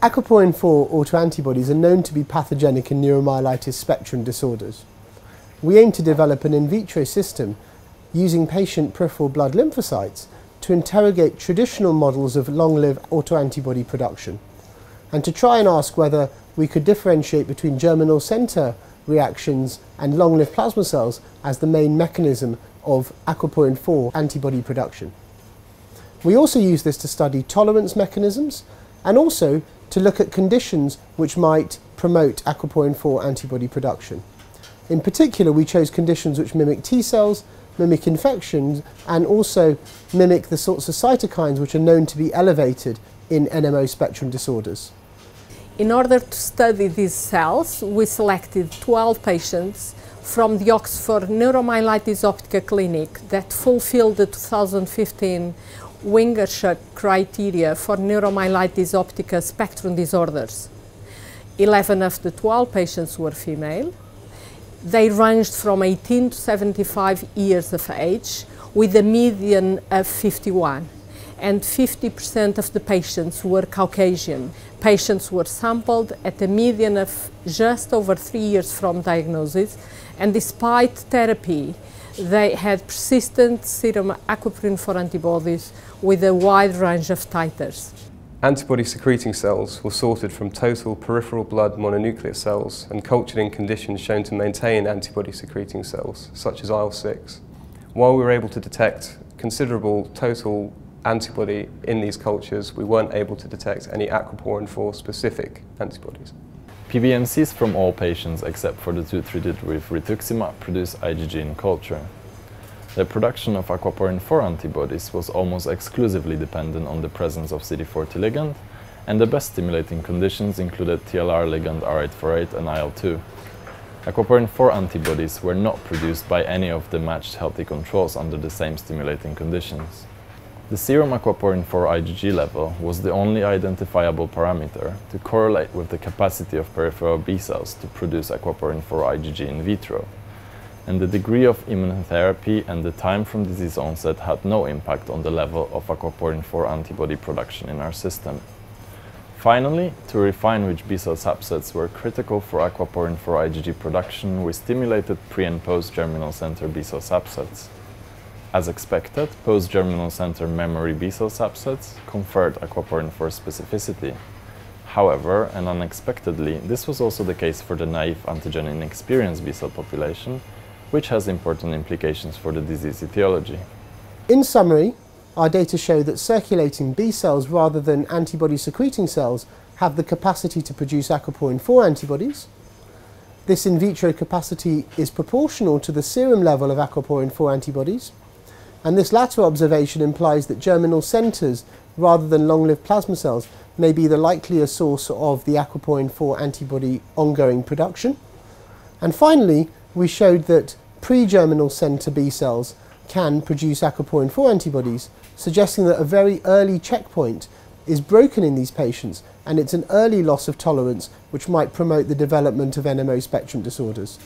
Aquaporin-4 autoantibodies are known to be pathogenic in neuromyelitis spectrum disorders. We aim to develop an in vitro system using patient peripheral blood lymphocytes to interrogate traditional models of long-lived autoantibody production and to try and ask whether we could differentiate between germinal centre reactions and long-lived plasma cells as the main mechanism of Aquaporin-4 antibody production. We also use this to study tolerance mechanisms and also to look at conditions which might promote Aquaporin-4 antibody production. In particular, we chose conditions which mimic T cells, mimic infections, and also mimic the sorts of cytokines which are known to be elevated in NMO spectrum disorders. In order to study these cells, we selected 12 patients from the Oxford Neuromyelitis Optica Clinic that fulfilled the 2015 Wingerchuk criteria for neuromyelitis optica spectrum disorders. 11 of the 12 patients were female. They ranged from 18 to 75 years of age, with a median of 51, and 50% of the patients were Caucasian. Patients were sampled at a median of just over 3 years from diagnosis, and despite therapy, they had persistent serum Aquaporin-4 antibodies with a wide range of titers. Antibody-secreting cells were sorted from total peripheral blood mononuclear cells and cultured in conditions shown to maintain antibody-secreting cells, such as IL-6. While we were able to detect considerable total antibody in these cultures, we weren't able to detect any Aquaporin-4 specific antibodies. PBMCs from all patients except for the two treated with rituximab produce IgG in culture. The production of Aquaporin-4 antibodies was almost exclusively dependent on the presence of CD40 ligand, and the best stimulating conditions included TLR ligand R848 and IL-2. Aquaporin-4 antibodies were not produced by any of the matched healthy controls under the same stimulating conditions. The serum Aquaporin-4 IgG level was the only identifiable parameter to correlate with the capacity of peripheral B cells to produce Aquaporin-4 IgG in vitro, and the degree of immunotherapy and the time from disease onset had no impact on the level of Aquaporin-4 antibody production in our system. Finally, to refine which B cell subsets were critical for Aquaporin-4 IgG production, we stimulated pre- and post-germinal center B cell subsets. As expected, post-germinal center memory B-cell subsets conferred Aquaporin-4 specificity. However, and unexpectedly, this was also the case for the naive antigen-inexperienced B-cell population, which has important implications for the disease etiology. In summary, our data show that circulating B-cells rather than antibody-secreting cells have the capacity to produce Aquaporin-4 antibodies. This in vitro capacity is proportional to the serum level of Aquaporin-4 antibodies. And this latter observation implies that germinal centres, rather than long-lived plasma cells, may be the likelier source of the Aquaporin-4 antibody ongoing production. And finally, we showed that pre-germinal centre B cells can produce Aquaporin-4 antibodies, suggesting that a very early checkpoint is broken in these patients, and it's an early loss of tolerance which might promote the development of NMO spectrum disorders.